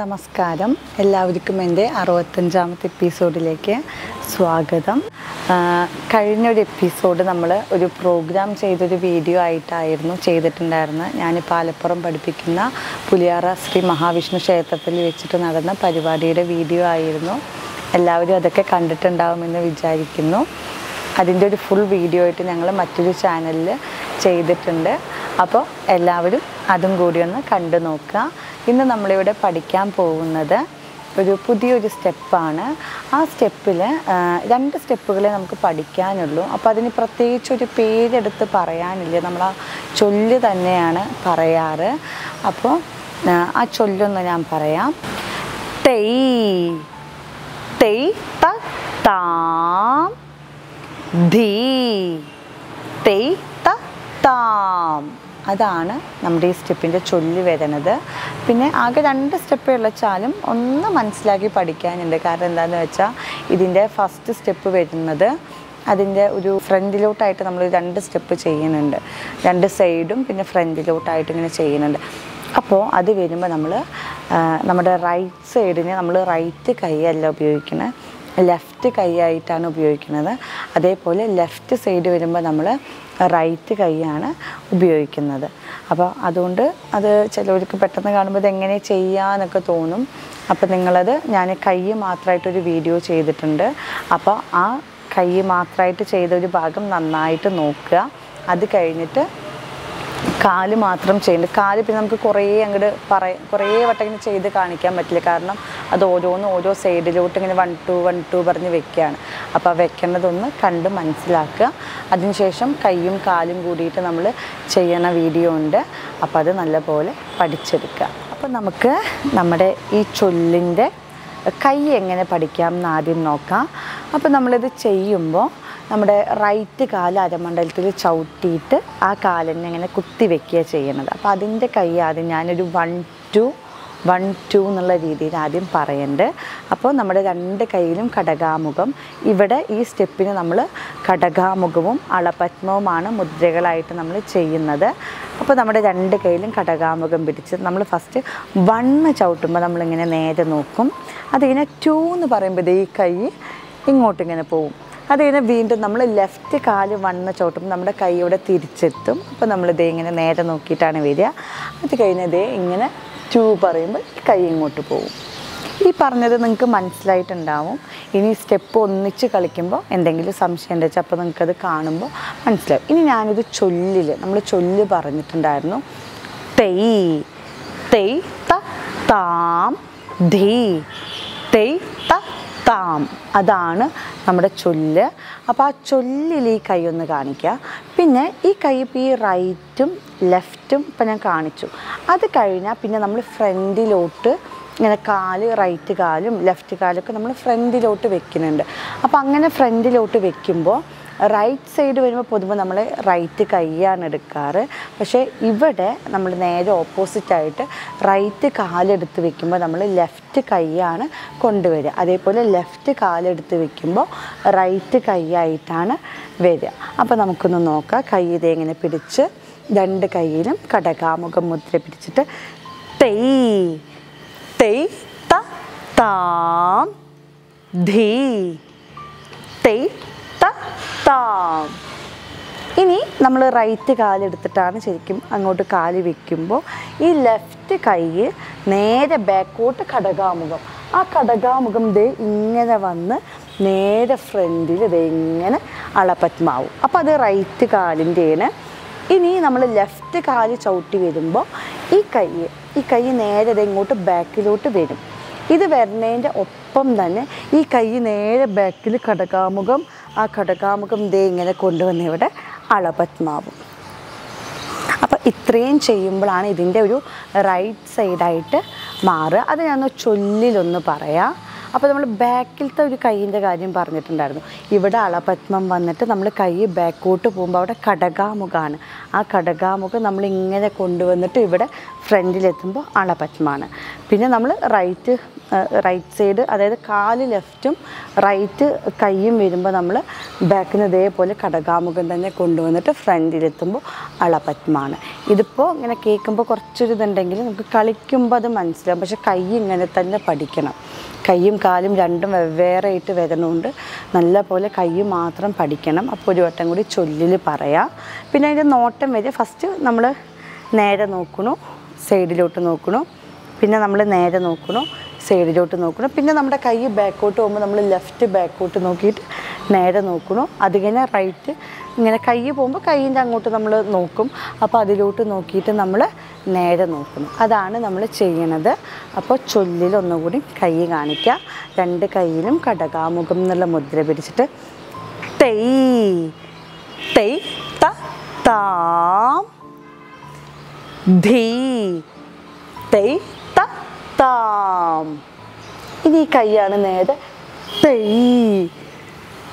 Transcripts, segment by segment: നമസ്കാരം എല്ലാവർക്കും എൻ്റെ 65-ാമത്തെ എപ്പിസോഡിലേക്ക് സ്വാഗതം. കഴിഞ്ഞൊരു എപ്പിസോഡ് നമ്മൾ ഒരു പ്രോഗ്രാം ചെയ്തൊരു വീഡിയോ ആയിട്ടായിരുന്നു ചെയ്തിട്ടുണ്ടായിരുന്നത്. ഞാൻ പാലപ്പുറം പഠിപ്പിക്കുന്ന പുലിയാറ ശ്രീ മഹാവിഷ്ണു ക്ഷേത്രത്തിൽ വെച്ചിട്ട് നടന്ന പരിപാടിയുടെ വീഡിയോ ആയിരുന്നു. എല്ലാവരും അതൊക്കെ കണ്ടിട്ടുണ്ടാവുമെന്ന് വിചാരിക്കുന്നു. അതിൻ്റെ ഒരു ഫുൾ വീഡിയോ ആയിട്ട് ഞങ്ങൾ മറ്റൊരു ചാനലിൽ ചെയ്തിട്ടുണ്ട്. അപ്പോൾ എല്ലാവരും അതും കൂടി ഒന്ന് കണ്ടു നോക്കുക. ഇന്ന് നമ്മളിവിടെ പഠിക്കാൻ പോകുന്നത് ഒരു പുതിയൊരു സ്റ്റെപ്പാണ്. ആ സ്റ്റെപ്പിൽ രണ്ട് സ്റ്റെപ്പുകളെ നമുക്ക് പഠിക്കാനുള്ളൂ. അപ്പോൾ അതിന് പ്രത്യേകിച്ചൊരു പേരെടുത്ത് പറയാനില്ല, നമ്മൾ ആ ചൊല്ല് തന്നെയാണ് പറയാറ്. അപ്പോൾ ആ ചൊല്ലൊന്ന് ഞാൻ പറയാം. തെയ് തെയ് ത താം ധീ, തെയ് ത താം. അതാണ് നമ്മുടെ ഈ സ്റ്റെപ്പിൻ്റെ ചൊല്ലി വരുന്നത്. പിന്നെ ആകെ രണ്ട് സ്റ്റെപ്പ് ഉള്ളച്ചാലും ഒന്ന് മനസ്സിലാക്കി പഠിക്കാനുണ്ട്. കാരണം എന്താണെന്ന് വെച്ചാൽ ഇതിൻ്റെ ഫസ്റ്റ് സ്റ്റെപ്പ് വരുന്നത് അതിൻ്റെ ഒരു ഫ്രണ്ടിലോട്ടായിട്ട് നമ്മൾ രണ്ട് സ്റ്റെപ്പ് ചെയ്യുന്നുണ്ട്, രണ്ട് സൈഡും പിന്നെ ഫ്രണ്ടിലോട്ടായിട്ട് ഇങ്ങനെ ചെയ്യുന്നുണ്ട്. അപ്പോൾ അത് വരുമ്പോൾ നമ്മൾ നമ്മുടെ റൈറ്റ് സൈഡിന് നമ്മൾ റൈറ്റ് കൈയല്ല ഉപയോഗിക്കുന്നത്, ലെഫ്റ്റ് കൈയായിട്ടാണ് ഉപയോഗിക്കുന്നത്. അതേപോലെ ലെഫ്റ്റ് സൈഡ് വരുമ്പോൾ നമ്മൾ റൈറ്റ് കൈയാണ് ഉപയോഗിക്കുന്നത്. അപ്പോൾ അതുകൊണ്ട് അത് ചിലവർക്ക് പെട്ടെന്ന് കാണുമ്പോൾ ഇതെങ്ങനെ ചെയ്യാമെന്നൊക്കെ തോന്നും. അപ്പോൾ നിങ്ങളത് ഞാൻ കൈ മാത്രമായിട്ടൊരു വീഡിയോ ചെയ്തിട്ടുണ്ട്. അപ്പോൾ ആ കൈ മാത്രമായിട്ട് ചെയ്ത ഒരു ഭാഗം നന്നായിട്ട് നോക്കുക. അത് കഴിഞ്ഞിട്ട് കാല് മാത്രം ചെയ്യേണ്ടത്. കാല് പിന്നെ നമുക്ക് കുറേ വട്ടം ഇങ്ങനെ ചെയ്ത് കാണിക്കാൻ പറ്റില്ല, കാരണം അത് ഓരോന്ന് ഓരോ സൈഡിലോട്ട് ഇങ്ങനെ 1 2 1 2 പറഞ്ഞ് വെക്കുകയാണ്. അപ്പോൾ വെക്കേണ്ടതൊന്ന് കണ്ട് മനസ്സിലാക്കുക. അതിനുശേഷം കൈയും കാലും കൂടിയിട്ട് നമ്മൾ ചെയ്യണ വീഡിയോ ഉണ്ട്. അപ്പോൾ അത് നല്ലപോലെ പഠിച്ചെടുക്കുക. അപ്പോൾ നമുക്ക് നമ്മുടെ ഈ ചൊല്ലിൻ്റെ കൈ എങ്ങനെ പഠിക്കാം എന്ന് ആദ്യം നോക്കാം. അപ്പോൾ നമ്മളിത് ചെയ്യുമ്പോൾ നമ്മുടെ റൈറ്റ് കാല് അരമണ്ഡലത്തിൽ ചവിട്ടിയിട്ട് ആ കാലിനെ ഇങ്ങനെ കുത്തി വെക്കുക ചെയ്യണത്. അപ്പോൾ അതിൻ്റെ കൈ ആദ്യം ഞാനൊരു 1 2 1 2 എന്നുള്ള രീതിയിൽ ആദ്യം പറയണ്ട്. അപ്പോൾ നമ്മുടെ രണ്ട് കൈയിലും ഘടകാമുഖം, ഇവിടെ ഈ സ്റ്റെപ്പിന് നമ്മൾ ഘടകാമുഖവും അളപത്മവുമാണ് മുദ്രകളായിട്ട് നമ്മൾ ചെയ്യുന്നത്. അപ്പോൾ നമ്മുടെ രണ്ട് കൈയിലും ഘടകാമുഖം പിടിച്ച് നമ്മൾ ഫസ്റ്റ് 1 ചവിട്ടുമ്പോൾ നമ്മളിങ്ങനെ നേരെ നോക്കും. അതിങ്ങനെ 2 എന്ന് പറയുമ്പോൾ ഈ കൈ ഇങ്ങോട്ടിങ്ങനെ പോവും. അതിങ്ങനെ വീണ്ടും നമ്മൾ ലെഫ്റ്റ് കാല് 1 ചവിട്ടുമ്പോൾ നമ്മുടെ കൈ ഇവിടെ തിരിച്ചെത്തും. അപ്പോൾ നമ്മളിതേ ഇങ്ങനെ നേരെ നോക്കിയിട്ടാണ് വരിക. അത് കഴിഞ്ഞതേ ഇങ്ങനെ 2 പറയുമ്പോൾ കൈ ഇങ്ങോട്ട് പോകും. ഈ പറഞ്ഞത് നിങ്ങൾക്ക് മനസ്സിലായിട്ടുണ്ടാവും. ഇനി സ്റ്റെപ്പ് ഒന്നിച്ച് കളിക്കുമ്പോൾ എന്തെങ്കിലും സംശയം ഉണ്ടെന്ന് വെച്ചാൽ അപ്പോൾ നിങ്ങൾക്കത് കാണുമ്പോൾ മനസ്സിലാവും. ഇനി ഞാനിത് ചൊല്ലിൽ നമ്മൾ ചൊല്ല് പറഞ്ഞിട്ടുണ്ടായിരുന്നു. തെയ് തെയ് ത താം ധീ, തെയ് ത താം. അതാണ് നമ്മുടെ ചൊല്ല്. അപ്പോൾ ആ ചൊല്ലിൽ ഈ കൈ ഒന്ന് കാണിക്കുക. പിന്നെ ഈ കൈ ഇപ്പോൾ ഈ റൈറ്റും ലെഫ്റ്റും ഇപ്പം ഞാൻ കാണിച്ചു. അത് കഴിഞ്ഞാൽ പിന്നെ നമ്മൾ ഫ്രണ്ടിലോട്ട് ഇങ്ങനെ കാല്, റൈറ്റ് കാലും ലെഫ്റ്റ് കാലൊക്കെ നമ്മൾ ഫ്രണ്ടിലോട്ട് വെക്കുന്നുണ്ട്. അപ്പോൾ അങ്ങനെ ഫ്രണ്ടിലോട്ട് വെക്കുമ്പോൾ റൈറ്റ് സൈഡ് വരുമ്പോൾ പൊതുവെ നമ്മൾ റൈറ്റ് കൈയാണ് എടുക്കാറ്. പക്ഷേ ഇവിടെ നമ്മൾ നേരെ ഓപ്പോസിറ്റായിട്ട് റൈറ്റ് കാലെടുത്ത് വെക്കുമ്പോൾ നമ്മൾ ലെഫ്റ്റ് കൈയാണ് കൊണ്ടുവരിക. അതേപോലെ ലെഫ്റ്റ് കാലെടുത്ത് വെക്കുമ്പോൾ റൈറ്റ് കൈയായിട്ടാണ് വരിക. അപ്പോൾ നമുക്കൊന്ന് നോക്കാം. കൈ ഇതെങ്ങനെ പിടിച്ച് രണ്ട് കൈയിലും ഘടകാമുഖം മുദ്ര പിടിച്ചിട്ട് തെയ് തെയ് ത താം ധീ, തെയ് ത താം. ഇനി നമ്മൾ റൈറ്റ് കാലെടുത്തിട്ടാണ് ശരിക്കും അങ്ങോട്ട് കാല് വെക്കുമ്പോൾ ഈ ലെഫ്റ്റ് കൈ നേരെ ബാക്കോട്ട് ഘടകാമുഖം, ആ ഘടകാമുഖം ദേ ഇങ്ങനെ വന്ന് നേരെ ഫ്രണ്ടിൽ ദേ ഇങ്ങനെ അളപത്മാവും. അപ്പോൾ അത് റൈറ്റ് കാലിൻ്റെയാണ്. ഇനി നമ്മൾ ലെഫ്റ്റ് കാല് ചവിട്ടി വരുമ്പോൾ ഈ കൈ നേരെ ഇങ്ങോട്ട് ബാക്കിലോട്ട് വരും. ഇത് വരുന്നതിൻ്റെ ഒപ്പം തന്നെ ഈ കൈ നേരെ ബാക്കിൽ ഘടകാമുഖം, ആ ഘടകാമുഖം ദേ ഇങ്ങനെ കൊണ്ടുവന്ന് ഇവിടെ അളപത്മാവും. അപ്പോൾ ഇത്രയും ചെയ്യുമ്പോഴാണ് ഇതിൻ്റെ ഒരു റൈറ്റ് സൈഡായിട്ട് മാറുക. അത് ഞാൻ ചൊല്ലിലൊന്ന് പറയാം. അപ്പോൾ നമ്മൾ ബാക്കിലത്തെ ഒരു കൈയിൻ്റെ കാര്യം പറഞ്ഞിട്ടുണ്ടായിരുന്നു. ഇവിടെ അളപത്മം വന്നിട്ട് നമ്മൾ കൈ ബാക്കോട്ട് പോകുമ്പോൾ അവിടെ കടകാമുഖമാണ്. ആ കടകാമുഖം നമ്മളിങ്ങനെ കൊണ്ടുവന്നിട്ട് ഇവിടെ ഫ്രണ്ടിലെത്തുമ്പോൾ അളപത്മമാണ്. പിന്നെ നമ്മൾ റൈറ്റ് സൈഡ്, അതായത് കാല് ലെഫ്റ്റും റൈറ്റ് കൈയും വരുമ്പോൾ നമ്മൾ ബാക്കിന് ഇതേപോലെ കടകാമുഖം തന്നെ കൊണ്ടുവന്നിട്ട് ഫ്രണ്ടിലെത്തുമ്പോൾ അളപത്മമാണ്. ഇതിപ്പോൾ ഇങ്ങനെ കേൾക്കുമ്പോൾ കുറച്ചൊരു ഇതുണ്ടെങ്കിൽ നമുക്ക് കളിക്കുമ്പോൾ അത് മനസ്സിലാവും. പക്ഷെ കൈ ഇങ്ങനെ തന്നെ പഠിക്കണം. കൈയും കാലും രണ്ടും വെവ്വേറെ ആയിട്ട് വരുന്നുണ്ട്. നല്ല പോലെ കൈ മാത്രം പഠിക്കണം. അപ്പോൾ ഒരു വട്ടം കൂടി ചൊല്ലിൽ പറയാം. പിന്നെ അതിൻ്റെ നോട്ടം വരെ ഫസ്റ്റ് നമ്മൾ നേരെ നോക്കണു, സൈഡിലോട്ട് നോക്കണു, പിന്നെ നമ്മൾ നേരെ നോക്കണു, സൈഡിലോട്ട് നോക്കണം. പിന്നെ നമ്മുടെ കൈ ബാക്കോട്ട് പോകുമ്പോൾ നമ്മൾ ലെഫ്റ്റ് ബാക്കോട്ട് നോക്കിയിട്ട് നേരെ നോക്കണു. അതിങ്ങനെ റൈറ്റ് ഇങ്ങനെ കൈ പോകുമ്പോൾ കൈയിൻ്റെ അങ്ങോട്ട് നമ്മൾ നോക്കും. അപ്പോൾ അതിലോട്ട് നോക്കിയിട്ട് നമ്മൾ നേരെ നോക്കണം. അതാണ് നമ്മൾ ചെയ്യണത്. അപ്പോൾ ചൊല്ലിൽ ഒന്നുകൂടി കൈ കാണിക്കുക. രണ്ട് കൈയിലും കടകാമുഖം എന്നുള്ള മുദ്ര പിടിച്ചിട്ട് തെയ് തെയ് താം ധീ തെയ് താം. ഇനി ഈ കൈയാണ് നേരെ തെയ്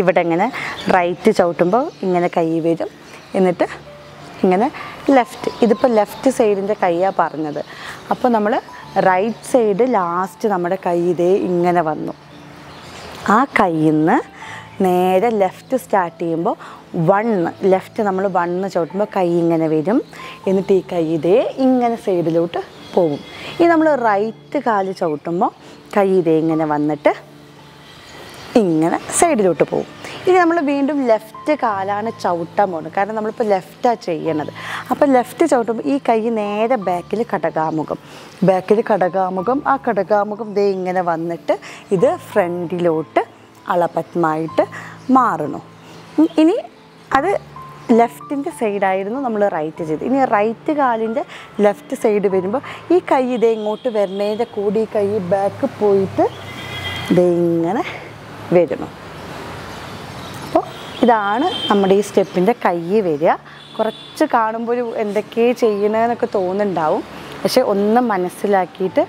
ഇവിടെ ഇങ്ങനെ റൈറ്റ് ചവിട്ടുമ്പോൾ ഇങ്ങനെ കൈ വരും, എന്നിട്ട് ഇങ്ങനെ ലെഫ്റ്റ്. ഇതിപ്പോൾ ലെഫ്റ്റ് സൈഡിൻ്റെ കൈയാണ് പറഞ്ഞത്. അപ്പോൾ നമ്മൾ റൈറ്റ് സൈഡ് ലാസ്റ്റ് നമ്മുടെ കൈ ഇതേ ഇങ്ങനെ വന്നു. ആ കൈയിൽ നിന്ന് നേരെ ലെഫ്റ്റ് സ്റ്റാർട്ട് ചെയ്യുമ്പോൾ വണ്ണ്, ലെഫ്റ്റ് നമ്മൾ വണ്ണ് ചവിട്ടുമ്പോൾ കൈ ഇങ്ങനെ വരും, എന്നിട്ട് ഈ കൈ ഇതേ ഇങ്ങനെ സൈഡിലോട്ട് പോകും. ഈ നമ്മൾ റൈറ്റ് കാല് ചവിട്ടുമ്പോൾ കൈ ഇതേ ഇങ്ങനെ വന്നിട്ട് ഇങ്ങനെ സൈഡിലോട്ട് പോകും. ഇനി നമ്മൾ വീണ്ടും ലെഫ്റ്റ് കാലാണ് ചവിട്ടാൻ പോകുന്നത്, കാരണം നമ്മളിപ്പോൾ ലെഫ്റ്റാണ് ചെയ്യണത്. അപ്പോൾ ലെഫ്റ്റ് ചവിട്ടുമ്പോൾ ഈ കൈ നേരെ ബാക്കിൽ കടകാമുഖം, ആ കടകാമുഖം ദേ ഇങ്ങനെ വന്നിട്ട് ഇത് ഫ്രണ്ടിലോട്ട് അളപത്മായിട്ട് മാറണു. ഇനി അത് ലെഫ്റ്റിൻ്റെ സൈഡായിരുന്നു നമ്മൾ റൈറ്റ് ചെയ്ത്. ഇനി റൈറ്റ് കാലിൻ്റെ ലെഫ്റ്റ് സൈഡ് വരുമ്പോൾ ഈ കൈ ഇതേ ഇങ്ങോട്ട് വരുന്നതിൻ്റെ കൂടി ഈ കൈ ബാക്ക് പോയിട്ട് ഇതേ ഇങ്ങനെ വരണു. അപ്പോൾ ഇതാണ് നമ്മുടെ ഈ സ്റ്റെപ്പിൻ്റെ കൈ വരിക. കുറച്ച് കാണുമ്പോൾ ഒരു എന്തൊക്കെ ചെയ്യണമെന്നൊക്കെ തോന്നുന്നുണ്ടാവും, പക്ഷെ ഒന്ന് മനസ്സിലാക്കിയിട്ട്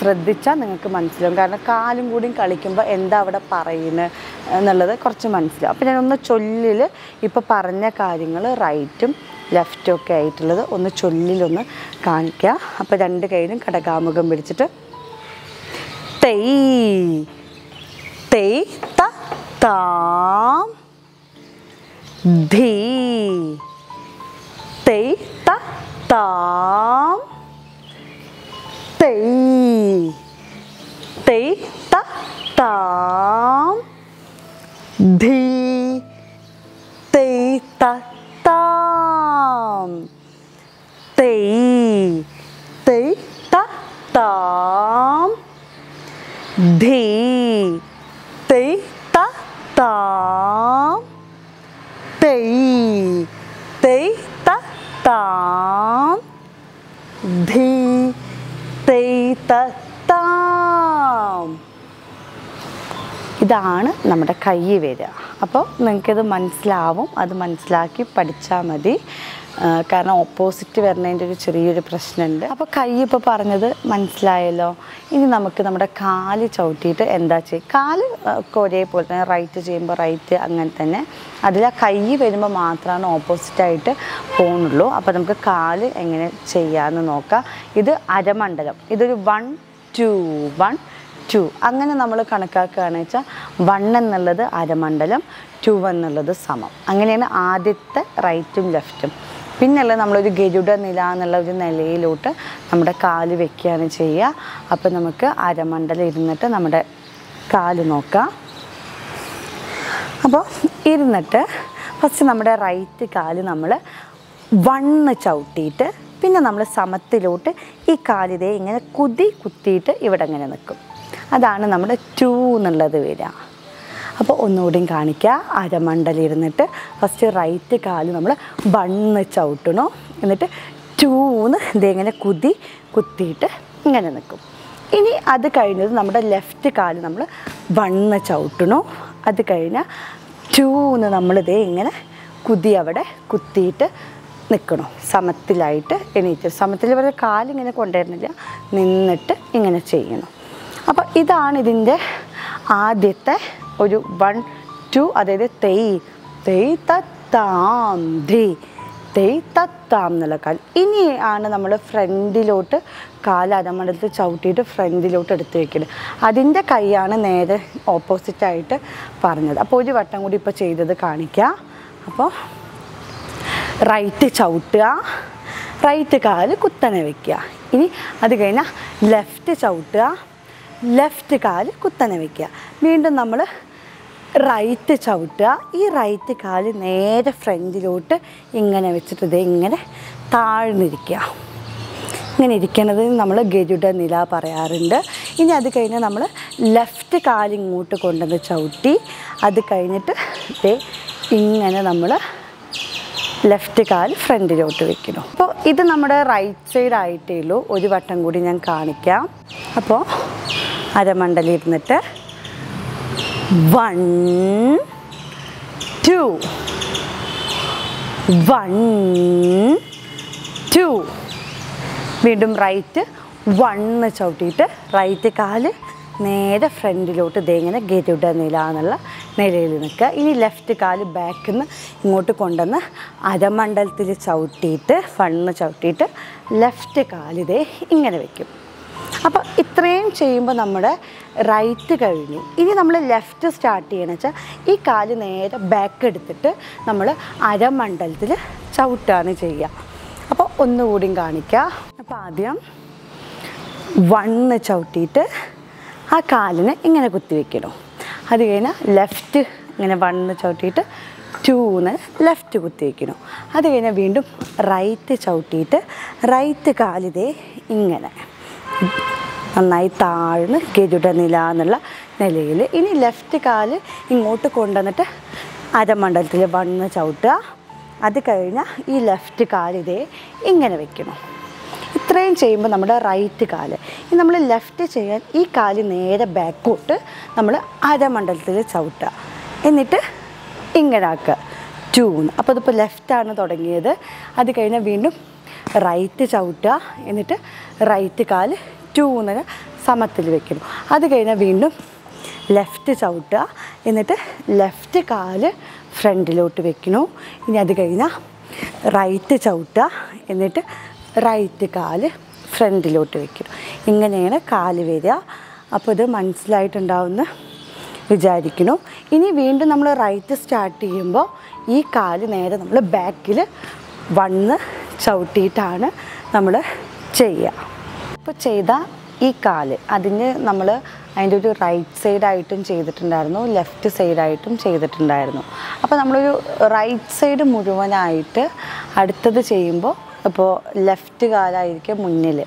ശ്രദ്ധിച്ചാൽ നിങ്ങൾക്ക് മനസ്സിലാവും. കാരണം കാലും കൂടിയും കളിക്കുമ്പോൾ എന്താ അവിടെ പറയുന്നത് എന്നുള്ളത് കുറച്ച് മനസ്സിലാവും. അപ്പോൾ ഞാനൊന്ന് ചൊല്ലിൽ ഇപ്പോൾ പറഞ്ഞ കാര്യങ്ങൾ റൈറ്റും ലെഫ്റ്റും ഒക്കെ ആയിട്ടുള്ളത് ഒന്ന് ചൊല്ലിലൊന്ന് കാണിക്കുക. അപ്പോൾ രണ്ട് കൈയിലും കടകാമുഖം പിടിച്ചിട്ട് തെയ് തെയ് താം ധീ തെയ് താം തെയ് തെയ് താം ധീ തെയ് താം തെയ് തെയ് താം ധീ തെയ് താം തെയ് തെയ് താം ധീ തെയ് താം. ഇതാണ് നമ്മുടെ കൈ വരിക. അപ്പോൾ നിങ്ങൾക്കിത് മനസ്സിലാവും. അത് മനസ്സിലാക്കി പഠിച്ചാൽ മതി. കാരണം ഓപ്പോസിറ്റ് വരുന്നതിൻ്റെ ഒരു ചെറിയൊരു പ്രശ്നമുണ്ട്. അപ്പോൾ കൈ ഇപ്പോൾ പറഞ്ഞത് മനസ്സിലായല്ലോ. ഇനി നമുക്ക് നമ്മുടെ കാല് ചവിട്ടിയിട്ട് എന്താ ചെയ്യും? കാല് ഒക്കെ ഒരേപോലെ തന്നെ, റൈറ്റ് ചെയ്യുമ്പോൾ റൈറ്റ് അങ്ങനെ തന്നെ. അതിൽ ആ കൈ വരുമ്പോൾ മാത്രമാണ് ഓപ്പോസിറ്റായിട്ട് പോകുന്നുള്ളൂ. അപ്പോൾ നമുക്ക് കാല് എങ്ങനെ ചെയ്യാമെന്ന് നോക്കാം. ഇത് അരമണ്ഡലം. ഇതൊരു 1 2 1 2 അങ്ങനെ നമ്മൾ കണക്കാക്കുകയാണെന്ന് വെച്ചാൽ 1 എന്നുള്ളത് അരമണ്ഡലം, 2 എന്നുള്ളത് സമം. അങ്ങനെയാണ് ആദ്യത്തെ റൈറ്റും ലെഫ്റ്റും. പിന്നല്ല നമ്മളൊരു ഗരുഡ നില എന്നുള്ള ഒരു നിലയിലോട്ട് നമ്മുടെ കാല് വെക്കുകയാണ് ചെയ്യുക. അപ്പോൾ നമുക്ക് അരമണ്ഡലം ഇരുന്നിട്ട് നമ്മുടെ കാല് നോക്കാം. അപ്പോൾ ഇരുന്നിട്ട് ഫസ്റ്റ് നമ്മുടെ റൈറ്റ് കാല് നമ്മൾ വണ്ണ് ചവിട്ടിയിട്ട് പിന്നെ നമ്മൾ സമത്തിലോട്ട് ഈ കാലിതേ ഇങ്ങനെ കുത്തി കുത്തിയിട്ട് ഇവിടെ ഇങ്ങനെ നിൽക്കും. അതാണ് നമ്മുടെ 2 എന്നുള്ളത് വരിക. അപ്പോൾ ഒന്നുകൂടിയും കാണിക്കാം. അരമണ്ടലിരുന്നിട്ട് ഫസ്റ്റ് റൈറ്റ് കാല് നമ്മൾ ബണ്ണ് ചവിട്ടണം. എന്നിട്ട് ചൂന്ന് ഇതെങ്ങനെ കുത്തിയിട്ട് ഇങ്ങനെ നിൽക്കും. ഇനി അത് കഴിഞ്ഞത് നമ്മുടെ ലെഫ്റ്റ് കാല് നമ്മൾ ബണ്ണ് ചവിട്ടണം. അത് കഴിഞ്ഞാൽ ചൂന്ന് നമ്മളിതേ ഇങ്ങനെ കുതി അവിടെ കുത്തിയിട്ട് നിൽക്കണം. സമത്തിലായിട്ട് എണീറ്റ് സമത്തിൽ പറഞ്ഞാൽ കാലിങ്ങനെ കൊണ്ടുവരുന്നില്ല, നിന്നിട്ട് ഇങ്ങനെ ചെയ്യണം. അപ്പോൾ ഇതാണ് ഇതിൻ്റെ ആദ്യത്തെ ഒരു 1 2, അതായത് തെയ് തെയ് തത്താം ദ്രി തെയ് തത്താം എന്നുള്ള കാല്. ഇനി ആണ് നമ്മൾ ഫ്രണ്ടിലോട്ട് കാല് അരമണ്ടലത്തിൽ ചവിട്ടിയിട്ട് ഫ്രണ്ടിലോട്ട് എടുത്ത് വയ്ക്കുന്നത്. അതിൻ്റെ കൈയാണ് നേരെ ഓപ്പോസിറ്റായിട്ട് പറഞ്ഞത്. അപ്പോൾ ഒരു വട്ടം കൂടി ഇപ്പോൾ ചെയ്തത് കാണിക്കുക. അപ്പോൾ റൈറ്റ് ചവിട്ടുക, റൈറ്റ് കാല് കുത്തനെ വയ്ക്കുക. ഇനി അത് കഴിഞ്ഞാൽ ലെഫ്റ്റ് ചവിട്ടുക, ലെഫ്റ്റ് കാല് കുത്തനെ വയ്ക്കുക. വീണ്ടും നമ്മൾ റൈറ്റ് ചവിട്ടുക, ഈ റൈറ്റ് കാല് നേരെ ഫ്രണ്ടിലോട്ട് ഇങ്ങനെ വെച്ചിട്ട് ഇതേ ഇങ്ങനെ താഴ്ന്നിരിക്കുക. ഇങ്ങനെ ഇരിക്കണത് നമ്മൾ ഗരുഡ നില പറയാറുണ്ട്. ഇനി അത് കഴിഞ്ഞാൽ നമ്മൾ ലെഫ്റ്റ് കാല് ഇങ്ങോട്ട് കൊണ്ടുവന്ന് ചവിട്ടി, അത് കഴിഞ്ഞിട്ട് ഇതേ ഇങ്ങനെ നമ്മൾ ലെഫ്റ്റ് കാൽ ഫ്രണ്ടിലോട്ട് വെക്കണം. അപ്പോൾ ഇത് നമ്മുടെ റൈറ്റ് സൈഡായിട്ടേ ഉള്ളൂ. ഒരു വട്ടം കൂടി ഞാൻ കാണിക്കാം. അപ്പോൾ അരമണ്ടലിൽ ഇരുന്നിട്ട് 1 2 1 2. വീണ്ടും റൈറ്റ് 1 ചവിട്ടിയിട്ട് റൈറ്റ് കാല് നേരെ ഫ്രണ്ടിലോട്ട് ഇതെങ്ങനെ ഗരുഡ നില എന്നുള്ള നിലയിൽ നിൽക്കുക. ഇനി ലെഫ്റ്റ് കാല് ബാക്കിൽ നിന്ന് ഇങ്ങോട്ട് കൊണ്ടുവന്ന് അരമണ്ഡലത്തിൽ ചവിട്ടിയിട്ട് ഫണ്ണ് ചവിട്ടിയിട്ട് ലെഫ്റ്റ് കാലിതേ ഇങ്ങനെ വയ്ക്കും. അപ്പോൾ ഇത്രയും ചെയ്യുമ്പോൾ നമ്മുടെ റൈറ്റ് കഴിഞ്ഞു. ഇനി നമ്മൾ ലെഫ്റ്റ് സ്റ്റാർട്ട് ചെയ്യണം വെച്ചാൽ ഈ കാല് നേരെ ബാക്ക് എടുത്തിട്ട് നമ്മൾ അരമണ്ഡലത്തിൽ ചവിട്ടാണ് ചെയ്യുക. അപ്പോൾ ഒന്നുകൂടിയും കാണിക്കാം. അപ്പോൾ ആദ്യം 1 ചവിട്ടിയിട്ട് ആ കാലിന് ഇങ്ങനെ കുത്തിവെക്കണം. അത് കഴിഞ്ഞാൽ ലെഫ്റ്റ് ഇങ്ങനെ 1 ചവിട്ടിയിട്ട് 2 ലെഫ്റ്റ് കുത്തിവെക്കണം. അത് കഴിഞ്ഞാൽ വീണ്ടും റൈറ്റ് ചവിട്ടിയിട്ട് റൈറ്റ് കാലിതേ ഇങ്ങനെ നന്നായി താഴ്ന്ന് ഗരുഡ നില എന്നുള്ള നിലയിൽ. ഇനി ലെഫ്റ്റ് കാല് ഇങ്ങോട്ട് കൊണ്ടുവന്നിട്ട് അരമണ്ഡലത്തിൽ 1 ചവിട്ടുക. അത് കഴിഞ്ഞാൽ ഈ ലെഫ്റ്റ് കാലിതേ ഇങ്ങനെ വെക്കണം. ഇത്രയും ചെയ്യുമ്പോൾ നമ്മുടെ റൈറ്റ് കാല്. ഇനി നമ്മൾ ലെഫ്റ്റ് ചെയ്യാൻ ഈ കാല് നേരെ ബാക്കോട്ട് നമ്മൾ അരമണ്ഡലത്തിൽ ചവിട്ടുക, എന്നിട്ട് ഇങ്ങനെ ആക്കുക ചൂന്ന്. അപ്പോൾ അതിപ്പോൾ ലെഫ്റ്റാണ് തുടങ്ങിയത്. അത് കഴിഞ്ഞാൽ വീണ്ടും റൈറ്റ് ചവിട്ടുക, എന്നിട്ട് റൈറ്റ് കാല് ചൂന്നര സമത്തിൽ വെക്കണം. അത് കഴിഞ്ഞാൽ വീണ്ടും ലെഫ്റ്റ് ചവിട്ടുക, എന്നിട്ട് ലെഫ്റ്റ് കാല് ഫ്രണ്ടിലോട്ട് വെക്കണു. ഇനി അത് കഴിഞ്ഞാൽ റൈറ്റ് ചവിട്ടുക, എന്നിട്ട് റൈറ്റ് കാല് ഫ്രണ്ടിലോട്ട് വെക്കും. ഇങ്ങനെയാണ് കാല് വരിക. അപ്പോൾ ഇത് മനസ്സിലായിട്ടുണ്ടാവുമെന്ന് വിചാരിക്കുന്നു. ഇനി വീണ്ടും നമ്മൾ റൈറ്റ് സ്റ്റാർട്ട് ചെയ്യുമ്പോൾ ഈ കാല് നേരെ നമ്മൾ ബാക്കിൽ 1 ചവിട്ടിയിട്ടാണ് നമ്മൾ ചെയ്യുക. അപ്പോൾ ചെയ്ത ഈ കാല് അതിന് നമ്മൾ അതിൻ്റെ ഒരു റൈറ്റ് സൈഡായിട്ടും ചെയ്തിട്ടുണ്ടായിരുന്നു, ലെഫ്റ്റ് സൈഡായിട്ടും ചെയ്തിട്ടുണ്ടായിരുന്നു. അപ്പോൾ നമ്മളൊരു റൈറ്റ് സൈഡ് മുഴുവനായിട്ട് അടുത്തത് ചെയ്യുമ്പോൾ അപ്പോൾ ലെഫ്റ്റ് കാലായിരിക്കും മുന്നിൽ,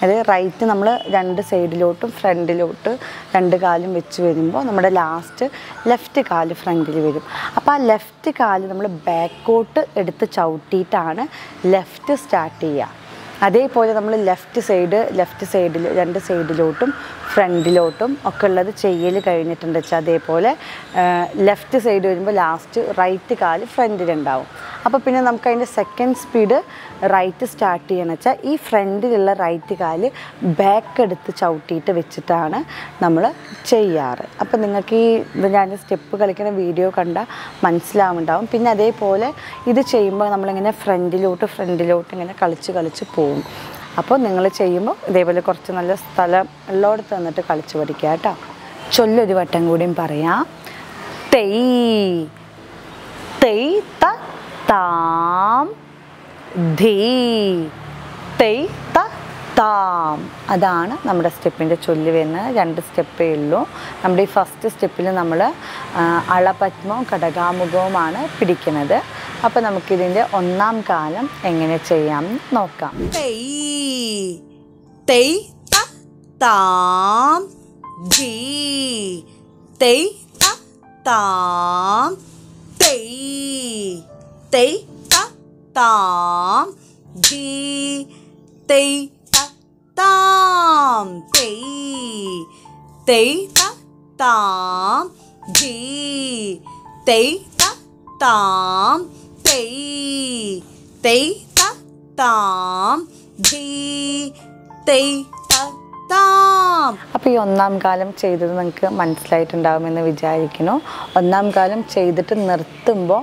അതായത് റൈറ്റ് നമ്മൾ 2 സൈഡിലോട്ടും ഫ്രണ്ടിലോട്ട് 2 കാലും വെച്ച് വരുമ്പോൾ നമ്മുടെ ലാസ്റ്റ് ലെഫ്റ്റ് കാല് ഫ്രണ്ടിൽ വരും. അപ്പോൾ ആ ലെഫ്റ്റ് കാല് നമ്മൾ ബാക്കോട്ട് എടുത്ത് ചവിട്ടിയിട്ടാണ് ലെഫ്റ്റ് സ്റ്റാർട്ട് ചെയ്യുക. അതേപോലെ നമ്മൾ ലെഫ്റ്റ് സൈഡിൽ 2 സൈഡിലോട്ടും ഫ്രണ്ടിലോട്ടും ഒക്കെ ഉള്ളത് ചെയ്യൽ കഴിഞ്ഞിട്ടുണ്ട് വെച്ചാൽ അതേപോലെ ലെഫ്റ്റ് സൈഡ് വരുമ്പോൾ ലാസ്റ്റ് റൈറ്റ് കാല് ഫ്രണ്ടിലുണ്ടാവും. അപ്പോൾ പിന്നെ നമുക്ക് അതിൻ്റെ സെക്കൻഡ് സ്പീഡ് റൈറ്റ് സ്റ്റാർട്ട് ചെയ്യണം വെച്ചാൽ ഈ ഫ്രണ്ടിലുള്ള റൈറ്റ് കാല് ബാക്ക് എടുത്ത് ചവിട്ടിയിട്ട് വെച്ചിട്ടാണ് നമ്മൾ ചെയ്യാറ്. അപ്പോൾ നിങ്ങൾക്ക് ഈ ഞാൻ സ്റ്റെപ്പ് കളിക്കുന്ന വീഡിയോ കണ്ടാൽ മനസ്സിലാവുന്നുണ്ടാവും. പിന്നെ അതേപോലെ ഇത് ചെയ്യുമ്പോൾ നമ്മളിങ്ങനെ ഫ്രണ്ടിലോട്ട് ഇങ്ങനെ കളിച്ച് പോകും. അപ്പോൾ നിങ്ങൾ ചെയ്യുമ്പോൾ ഇതേപോലെ കുറച്ച് നല്ല സ്ഥലം ഉള്ളോടത്ത് വന്നിട്ട് കളിച്ച് പഠിക്കുക കേട്ടോ. ചൊല്ലൊരു വട്ടം കൂടിയും പറയാം. തെയ് തെയ് തത്താം ധീ തെയ് തത്താം. അതാണ് നമ്മുടെ സ്റ്റെപ്പിൻ്റെ ചൊല്ല് വരുന്നത്. 2 സ്റ്റെപ്പേ ഉള്ളൂ. നമ്മുടെ ഈ ഫസ്റ്റ് സ്റ്റെപ്പിൽ നമ്മൾ അളപത്മവും കടകാമുഖവുമാണ് പിടിക്കുന്നത്. അപ്പോൾ നമുക്കിതിൻ്റെ 1ാം കാലം എങ്ങനെ ചെയ്യാം നോക്കാം. തെയ് തെയ് തത്താം ധീ തെയ് tỏ tì tí tắc tỏ di tì tắc tòm tì tí tắc tòm di tí tắc tòm tì tí tắc tòm di tì tắc അപ്പോൾ ഈ ഒന്നാം കാലം ചെയ്തത് നിങ്ങൾക്ക് മനസ്സിലായിട്ടുണ്ടാവുമെന്ന് വിചാരിക്കുന്നു. ഒന്നാം കാലം ചെയ്തിട്ട് നിർത്തുമ്പോൾ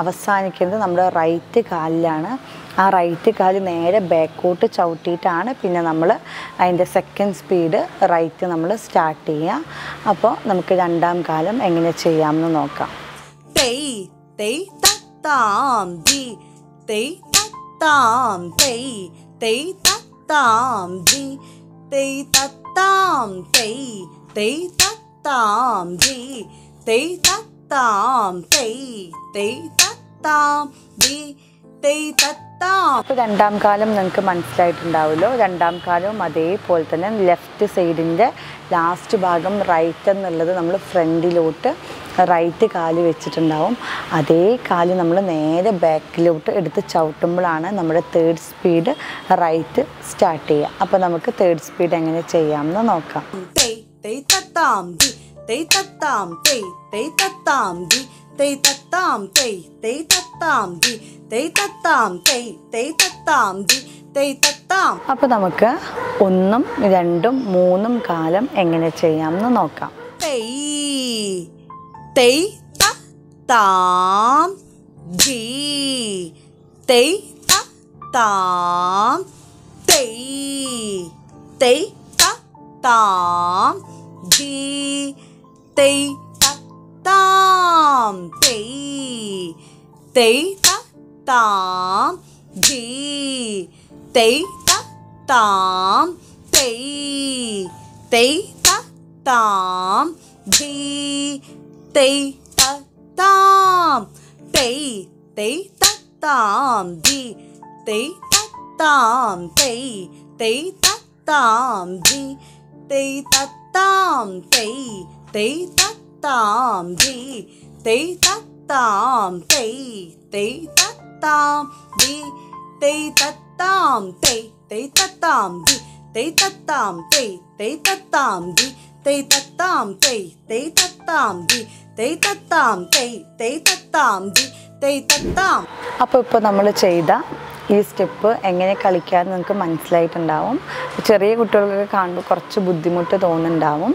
അവസാനിക്കുന്നത് നമ്മുടെ റൈറ്റ് കാലിലാണ്. ആ റൈറ്റ് കാല് നേരെ ബാക്കോട്ട് ചവിട്ടിയിട്ടാണ് പിന്നെ നമ്മൾ അതിൻ്റെ സെക്കൻഡ് സ്പീഡ് റൈറ്റ് നമ്മൾ സ്റ്റാർട്ട് ചെയ്യുക. അപ്പോൾ നമുക്ക് രണ്ടാം കാലം എങ്ങനെ ചെയ്യാമെന്ന് നോക്കാം. Tây tát tòm tây tây tát tòm đi tây tát tòm tây tây tát tòm đi tây tát tòm. അപ്പോൾ രണ്ടാം കാലം നിങ്ങൾക്ക് മനസ്സിലായിട്ടുണ്ടാവുമല്ലോ. രണ്ടാം കാലവും അതേപോലെ തന്നെ ലെഫ്റ്റ് സൈഡിൻ്റെ ലാസ്റ്റ് ഭാഗം റൈറ്റ് എന്നുള്ളത് നമ്മൾ ഫ്രണ്ടിലോട്ട് റൈറ്റ് കാല് വെച്ചിട്ടുണ്ടാവും. അതേ കാല് നമ്മൾ നേരെ ബാക്കിലോട്ട് എടുത്ത് ചവിട്ടുമ്പോഴാണ് നമ്മുടെ തേർഡ് സ്പീഡ് റൈറ്റ് സ്റ്റാർട്ട് ചെയ്യുക. അപ്പോൾ നമുക്ക് തേർഡ് സ്പീഡ് എങ്ങനെ ചെയ്യാമെന്ന് നോക്കാം. അപ്പോൾ നമുക്ക് ഒന്നും രണ്ടും മൂന്നും കാലം എങ്ങനെ ചെയ്യാമെന്ന് നോക്കാം. Tí tắc tòm di tí tắc tòm tí tí tắc tòm di tí tắc tòm tí tí tắc tòm di tí tắc tòm tí tí tắc tòm di tây tát tòm tây tây tát tòm đi tây tát tòm tây tây tát tòm đi tây tát tòm tây tây tát tòm đi tây tát tòm tây tây tát tòm đi tây tát tòm tây tây tát tòm đi tây tát tòm tây tây tát tòm đi tây tát tòm tây tây tát tòm đi tây tát tòm tây tây tát tòm đi tây tát tòm. അപ്പോൾ ഇപ്പോൾ നമ്മൾ ചെയ്ത ഈ step എങ്ങനെ കളിക്കാമെന്ന് നിങ്ങൾക്ക് മനസ്സിലായിട്ടുണ്ടാവും. ചെറിയ കുട്ടികൾക്കൊക്കെ കാണുമ്പോൾ കുറച്ച് ബുദ്ധിമുട്ട് തോന്നുന്നുണ്ടാവും.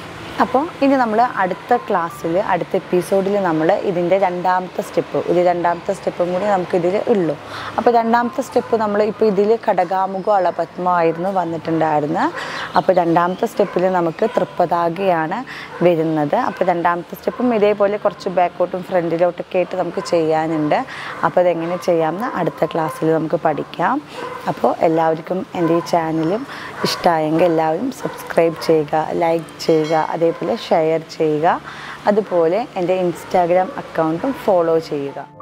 അപ്പോൾ ഇനി നമ്മൾ അടുത്ത ക്ലാസ്സിൽ അടുത്ത എപ്പിസോഡിൽ നമ്മൾ ഇതിൻ്റെ രണ്ടാമത്തെ സ്റ്റെപ്പ് രണ്ടാമത്തെ സ്റ്റെപ്പും കൂടി നമുക്കിതിൽ ഉള്ളൂ. അപ്പോൾ രണ്ടാമത്തെ സ്റ്റെപ്പ് നമ്മൾ ഇപ്പോൾ ഇതിൽ ഘടകാമുഖം അളപത്മമായിരുന്നു വന്നിട്ടുണ്ടായിരുന്നത്. അപ്പോൾ രണ്ടാമത്തെ സ്റ്റെപ്പിൽ നമുക്ക് തൃപ്പതാകയാണ് വരുന്നത്. അപ്പോൾ രണ്ടാമത്തെ സ്റ്റെപ്പും ഇതേപോലെ കുറച്ച് ബാക്കോട്ടും ഫ്രണ്ടിലോട്ടൊക്കെ ആയിട്ട് നമുക്ക് ചെയ്യാനുണ്ട്. അപ്പോൾ അതെങ്ങനെ ചെയ്യാമെന്ന് അടുത്ത ക്ലാസ്സിൽ നമുക്ക് പഠിക്കാം. അപ്പോൾ എല്ലാവർക്കും എൻ്റെ ഈ ചാനലും ഇഷ്ടമായെങ്കിൽ എല്ലാവരും സബ്സ്ക്രൈബ് ചെയ്യുക, ലൈക്ക് ചെയ്യുക, അതേപോലെ ഷെയർ ചെയ്യുക, അതുപോലെ എൻ്റെ ഇൻസ്റ്റാഗ്രാം അക്കൗണ്ടും ഫോളോ ചെയ്യുക.